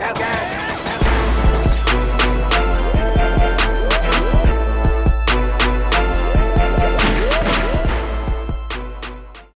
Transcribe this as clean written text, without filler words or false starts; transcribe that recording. Go, go, go.